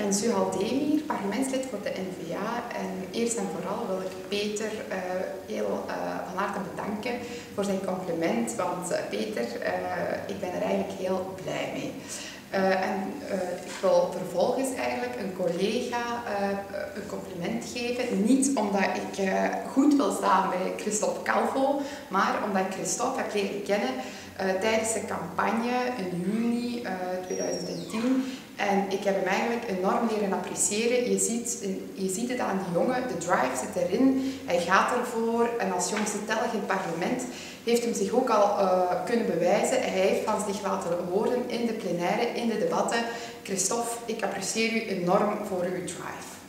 Ik ben Zuhal Demir, parlementslid voor de NVA. En eerst en vooral wil ik Peter heel van harte bedanken voor zijn compliment. Want Peter, ik ben er eigenlijk heel blij mee. Ik wil vervolgens eigenlijk een collega een compliment geven. Niet omdat ik goed wil staan bij Kristof Calvo, maar omdat ik Kristof heb leren kennen tijdens de campagne in juni 2010. En ik heb hem eigenlijk enorm leren appreciëren. Je ziet het aan die jongen, de drive zit erin, hij gaat ervoor. En als jongste telg in het parlement heeft hem zich ook al kunnen bewijzen. Hij heeft van zich laten horen in de plenaire, in de debatten. Kristof, ik apprecieer u enorm voor uw drive.